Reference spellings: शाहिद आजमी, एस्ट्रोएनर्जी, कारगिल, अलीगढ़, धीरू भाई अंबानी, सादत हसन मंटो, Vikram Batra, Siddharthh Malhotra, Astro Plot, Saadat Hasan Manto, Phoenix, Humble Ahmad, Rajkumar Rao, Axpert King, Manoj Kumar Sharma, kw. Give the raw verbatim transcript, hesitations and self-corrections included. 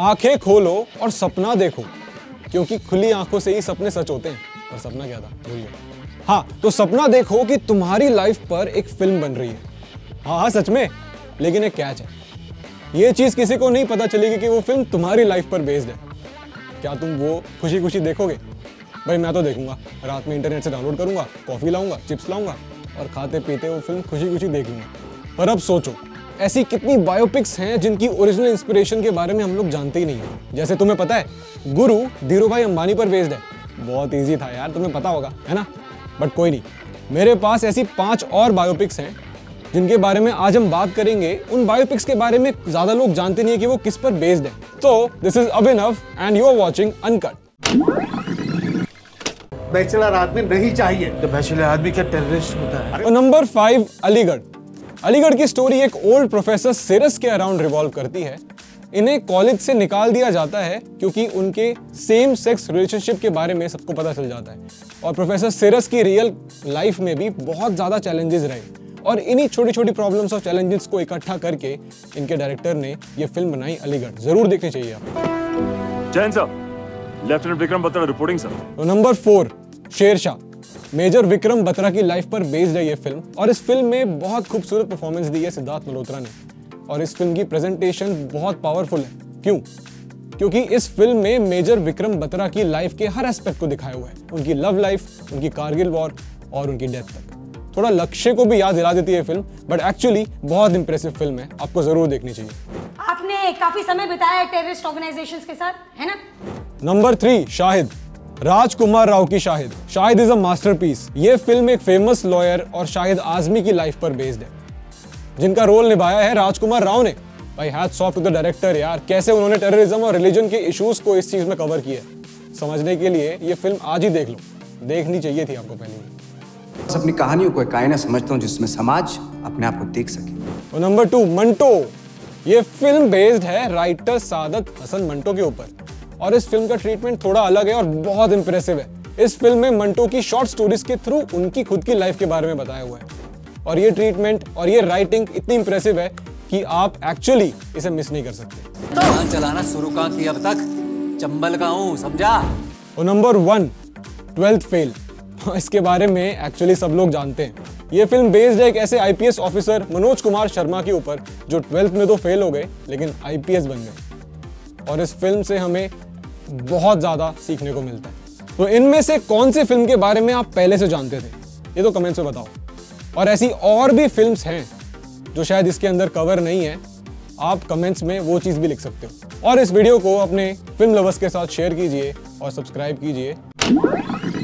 आंखें खोलो और सपना देखो, क्योंकि खुली आंखों से ही सपने सच होते हैं। और सपना क्या था, भूलिए। हाँ, तो सपना देखो कि तुम्हारी लाइफ पर एक फिल्म बन रही है। हाँ हाँ सच में, लेकिन एक कैच है। ये चीज किसी को नहीं पता चलेगी कि वो फिल्म तुम्हारी लाइफ पर बेस्ड है। क्या तुम वो खुशी खुशी देखोगे? भाई मैं तो देखूंगा, रात में इंटरनेट से डाउनलोड करूंगा, कॉफी लाऊंगा, चिप्स लाऊंगा और खाते पीते वो फिल्म खुशी खुशी देख लूंगा। पर अब सोचो, ऐसी कितनी बायोपिक्स हैं जिनकी ओरिजिनल इंस्पिरेशन के बारे में हम लोग जानते ही नहीं हैं। जैसे तुम्हें पता है गुरु धीरू भाई अंबानी पर बेस्ड है। बहुत इजी था यार, तुम्हें पता होगा है ना, बट कोई नहीं। मेरे पास ऐसी पांच और बायोपिक्स हैं जिनके बारे में आज हम बात करेंगे। उन बायोपिक्स के बारे में ज्यादा लोग जानते नहीं है कि वो किस पर बेस्ड है। तो this is Abhinav and you are watching uncut. Bachelor आदमी नहीं चाहिए तो बैचलर आदमी क्या टेररिस्ट होता है। Number five, अलीगढ़। अलीगढ़ की स्टोरी एक ओल्ड प्रोफेसर सिरस के अराउंड रिवॉल्व करती है। इन्हें कॉलेज से निकाल दिया जाता है क्योंकि उनके सेम सेक्स रिलेशनशिप के बारे में सबको पता चल जाता है। और प्रोफेसर सिरस की रियल लाइफ में भी बहुत ज़्यादा चैलेंजेस रहे और इन्हीं छोटी छोटी प्रॉब्लम्स और चैलेंजेस को इकट्ठा करके इनके डायरेक्टर ने ये फिल्म बनाई, अलीगढ़। जरूर देखनी चाहिए आप। Jain sir, lieutenant Vikram Batra reporting sir. Number four, Shershaah. Major Vikram Batra की लाइफ पर बेस्ड है ये फिल्म। और इस फिल्म में बहुत खूबसूरत परफॉर्मेंस दी है सिद्धार्थ मल्होत्रा ने। और इस फिल्म की प्रेजेंटेशन बहुत पावरफुल है। क्यों? क्योंकि इस फिल्म में मेजर विक्रम बत्रा की लाइफ के हर एस्पेक्ट को दिखाया हुआ है। उनकी लव लाइफ, उनकी कारगिल वॉर और उनकी डेथ तक। थोड़ा लक्ष्य को भी याद दिला देती है फिल्म, बट एक्चुअली बहुत इंप्रेसिव फिल्म है, आपको जरूर देखनी चाहिए। आपने काफी समय बिताया टेररिस्ट ऑर्गेनाइजेशंस के साथ, है ना। Number three, Shahid. राजकुमार राव की Shahid. Shahid is a masterpiece. ये फिल्म एक फेमस लॉयर और शाहिद आजमी की लाइफ पर बेस्ड है, जिनका रोल निभाया है राजकुमार राव ने। भाई hats off to the director यार, कैसे उन्होंने टेररिज्म और रिलीजन के इश्यूज को इस चीज में कवर किया। समझने के लिए ये फिल्म आज ही देख लो, देखनी चाहिए थी आपको पहले। बस अपनी कहानियों को एक आईना समझता हूँ जिसमें समाज अपने आप को देख सके। और नंबर टू, मंटो। ये फिल्म बेस्ड है राइटर सादत हसन मंटो के ऊपर। और इस फिल्म का ट्रीटमेंट थोड़ा अलग है और बहुत इंप्रेसिव है। इस फिल्म में मंटो की शॉर्ट स्टोरीज के थ्रू उनकी खुद की लाइफ के बारे में बताया हुआ है। और ये ट्रीटमेंट और ये राइटिंग इतनी इंप्रेसिव है कि आप एक्चुअली इसे मिस नहीं कर सकते। तो चलाना शुरू का किया अब तक चंबल का हूं, समझा। और नंबर वन, ट्वेल्थ फेल। इसके बारे में एक्चुअली सब लोग जानते हैं। ये फिल्म बेस्ड है एक ऐसे आईपीएस ऑफिसर मनोज कुमार शर्मा के ऊपर जो ट्वेल्थ में तो फेल हो गए लेकिन आईपीएस बन गए। और इस फिल्म से हमें बहुत ज्यादा सीखने को मिलता है। तो इनमें से कौन से फिल्म के बारे में आप पहले से जानते थे, ये तो कमेंट्स में बताओ। और ऐसी और भी फिल्म्स हैं जो शायद इसके अंदर कवर नहीं है, आप कमेंट्स में वो चीज़ भी लिख सकते हो। और इस वीडियो को अपने फिल्म लवर्स के साथ शेयर कीजिए और सब्सक्राइब कीजिए।